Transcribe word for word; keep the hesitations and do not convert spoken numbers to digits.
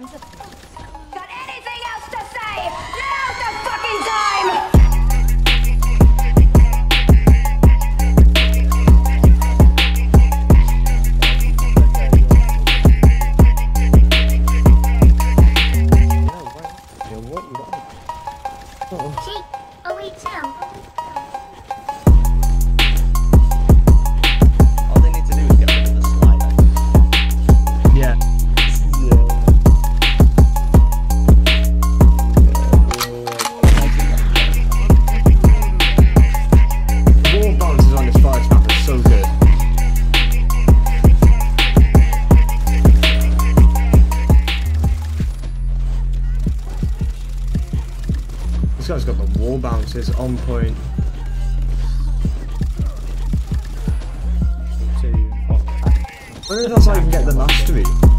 sons of bitches. Got anything else to say? Now's the fucking time! This guy's got the wall bounces on point. Where did I even get the mastery?